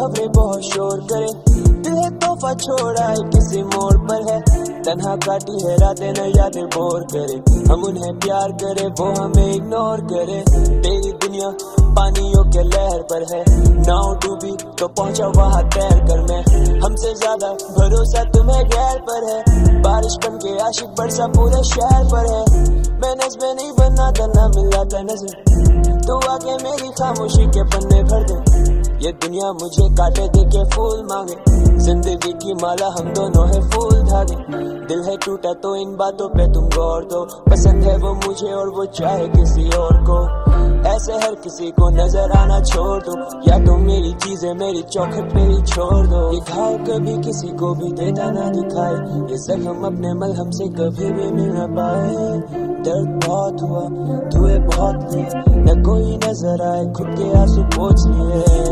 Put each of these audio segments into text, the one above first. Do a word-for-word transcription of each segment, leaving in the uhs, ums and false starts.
खबरें बहुत शोर करे, दिल है तोहफा छोड़ा है किसी मोड़ पर है, तन्हा काटी है रातें न यादें बोर करे, हम उन्हें प्यार करे वो हमें इग्नोर करे। तेरी दुनिया पानियों के लहर पर है, नाव डूबी तो पहुंचा वहाँ तैर कर मैं, हमसे ज्यादा भरोसा तुम्हें गैर पर है, बारिश बन के आशिक बरसा पूरे शहर पर है, मैं नज़्में नहीं बनाता ना मिलाता नज़र, तू आगे मेरी खामोशी के पन्ने भर दे, ये दुनिया मुझे काटे दे के फूल मांगे, जिंदगी की माला हम दोनों है फूल धागे, दिल है टूटा तो इन बातों पे तुम गौर दो, पसंद है वो मुझे और वो चाहे किसी और को, ऐसे हर किसी को नजर आना छोड़ दो, या तुम मेरी चीजें मेरी चौखट मेरी छोड़ दो। ये घाव कभी किसी को भी देता ना दिखाए, ये जख्म अपने मलहम से कभी भी मिल ना पाए, दर्द बहुत हुआ धुए बहुत लिए, न कोई नजर आए खुद के आंसू पोंछ लिए।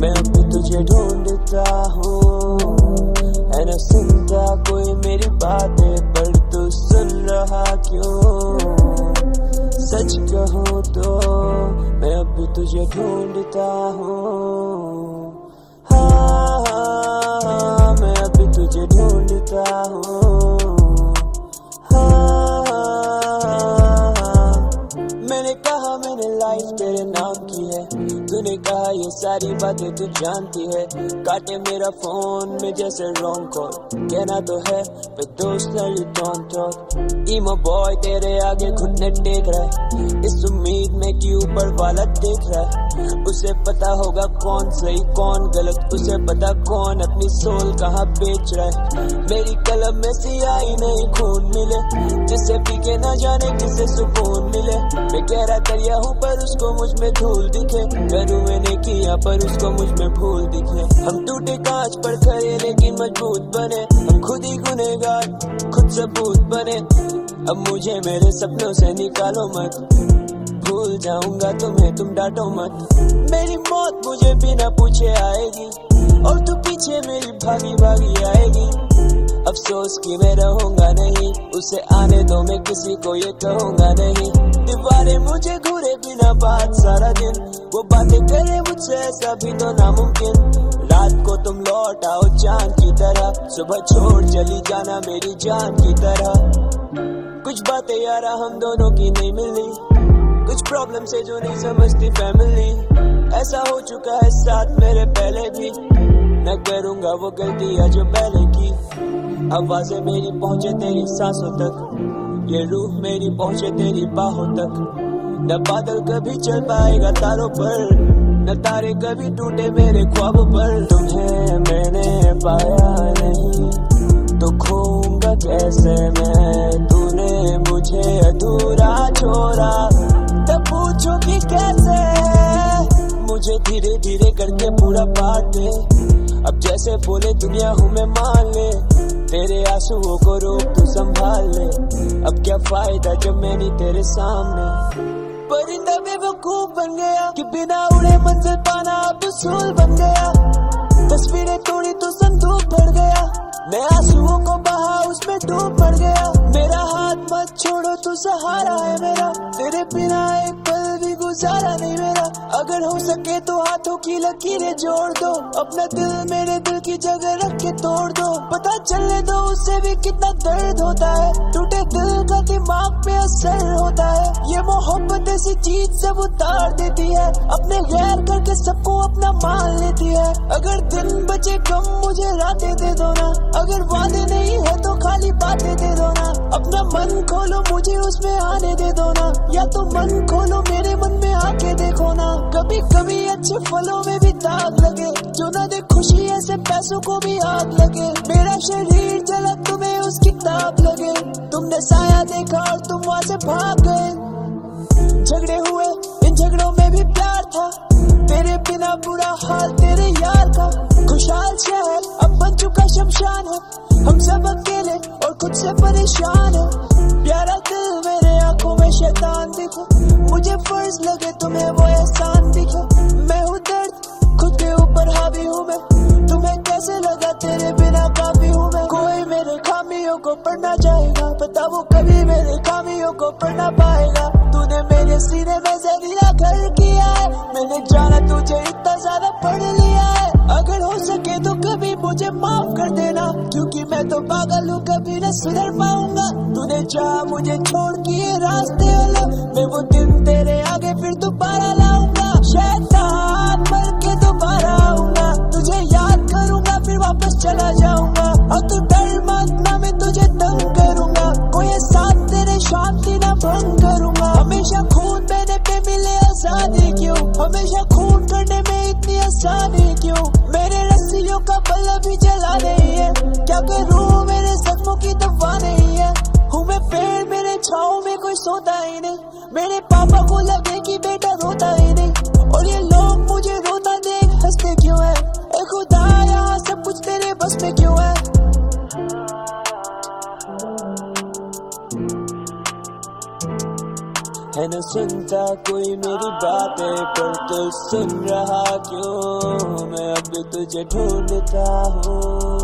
मैं अब तुझे ढूंढता हूँ है न सुनता कोई मेरी बातें, पर तू सुन रहा क्यों? सच कहूं तो मैं अब भी तुझे ढूंढता हूँ, हाँ हाँ मैं अब भी तुझे ढूंढता हूँ, हाँ हाँ मैंने कहा मैंने लाइफ तेरे नाम की है, तूने कहा ये सारी बातें तू जानती है, काटे मेरा फोन में जैसे रॉन्ग कॉल, कहना तो है पर दोस्त इमोबॉय तेरे आगे घुटने टेक रहा है, इस उम्मीद में कि ऊपर वाला देख रहा है, उसे पता होगा कौन सही कौन गलत, उसे पता कौन अपनी सोल कहाँ बेच रहा है, मेरी कलम में सियाही नहीं खून मिले, जिसे पी के ना जाने किसे सुकून मिले, मैं कह रहा दरिया हूँ पर उसको मुझ में धूल दिखे, करूँ मैंने किया पर उसको मुझ में भूल दिखे, हम टूटे कांच पर खड़े लेकिन मजबूत बने, हम खुद ही गुनहगार खुद सबूत बने, अब मुझे मेरे सपनों से निकालो मत, भूल जाऊंगा तुम्हें तुम डांटो मत, मेरी मौत मुझे बिना पूछे आएगी और तू पीछे मेरी भागी भागी आएगी, अफसोस कि मैं रहूंगा नहीं, उसे आने दो मैं किसी को ये कहूंगा नहीं, दीवारें मुझे घूरे बिना बात सारा दिन, वो बातें करे मुझसे ऐसा भी तो नामुमकिन, रात को तुम लौट आओ चांद की तरह, सुबह छोड़ चली जाना मेरी जान की तरह, कुछ बातें यारा हम दोनों की नहीं मिली, कुछ प्रॉब्लम से जो नहीं समझती फैमिली, ऐसा हो चुका है साथ मेरे पहले भी, मैं करूंगा वो गलतियां जो पहले की, आवाजें मेरी पहुंचे तेरी सांसों तक, ये रूह मेरी पहुंचे तेरी बाहों तक, न बादल कभी चल पाएगा तारों पर, न तारे कभी टूटे मेरे ख्वाब पर, तुम्हें मैंने पाया नहीं तो खोऊंगा कैसे मैं, तूने मुझे अधूरा छोड़ा तब पूछो कि कैसे, मुझे धीरे धीरे करके पूरा बात दे, अब जैसे बोले दुनिया हूँ मैं मान ले, तेरे आंसुओं को रोक तू संभाल ले, अब क्या फायदा जब मैं नहीं तेरे सामने, परिंदा बेवकूफ बन गया कि बिना उड़े मंजिल पाना अब उसूल बन गया, तस्वीरें तोड़ी तो संदूक भर गया, मैं आंसुओं को बहा उसमें डूब मर गया, मेरा हाथ मत छोड़ो तू सहारा है मेरा, तेरे बिना एक पल भी गुजारा नहीं मेरा, अगर हो सके तो हाथों की लकीरें जोड़ दो, अपना दिल मेरे दिल की जगह रख के तोड़ दो, पता चलने दो उससे भी कितना दर्द होता है, टूटे दिल का दिमाग पे असर होता है, ये मोहब्बत ऐसी चीज सब उतार देती है, अपने गैर करके सबको अपना मान लेती है, अगर दिन बचे कम मुझे रातें दे दो ना, अगर वादे नहीं है तो खाली बातें दे दो ना, अपना मन खोलो मुझे उसमें आने दे दो ना, या तो मन खोलो मेरे मन में आके देखो ना, कभी कभी अच्छे फलों में भी दाग लगे, जो ना दे खुशी ऐसे पैसों को भी आग लगे, मेरा शरीर जला तुम्हें उसकी ताप लगे, तुमने साया देखा और तुम वहाँ से भाग गए, झगड़े हुए इन झगड़ों में भी प्यार था, तेरे बिना बुरा हाल तेरे यार का, खुशहाल शहर अब बन चुका शमशान है, हम सब अकेले और खुद से परेशान है, प्यारा दिल मेरे आंखों में शैतान दिखा, मुझे फर्ज लगे तुम्हें वो एहसान दिखा, मैं हूँ दर्द खुद के ऊपर हावी हूँ मैं, तुम्हें कैसे लगा तेरे बिना काफी हूँ मैं, कोई मेरे खामियों को पढ़ना चाहेगा, पता वो कभी मेरे खामियों को पढ़ना पाएगा। तूने मेरे सीने में जहरीला घर किया है, मैंने जाना तुझे इतना ज्यादा पढ़ लिया है। अगर हो सके तो कभी मुझे माफ कर देना, क्योंकि मैं तो पागल हूँ, कभी न सुधर पाऊंगा। तूने चाहा मुझे छोड़ के ये रास्ते अलग, मैं वो दिन तेरे आगे फिर दोबारा लाऊंगा। शैतान बन के दोबारा आऊंगा, तुझे याद करूंगा फिर वापस चला जाऊंगा। और तू डर मत ना, मैं तुझे तंग करूंगा, कोई साथ तेरे शांति ना भंग करूंगा। हमेशा खून देने पे मिले आसानी क्यों, हमेशा खून करने में इतनी आसानी क्यों। मेरे रस्सियों का बल्ला भी जला नहीं है, क्या करूं मेरे जख्मों की दवा नहीं है। हूँ मैं पेड़, मेरे छाओं में कोई सोता ही नहीं, मेरे पापा को लगे कि बेटा रोता ही नहीं। और ये लोग मुझे रोता देख हंसते क्यों है, ए खुदा यहाँ सब कुछ तेरे बस में क्यों है। है न सुनता कोई मेरी बातें, पर तू सुन रहा क्यों, मैं अब तुझे ढूंढता हूँ।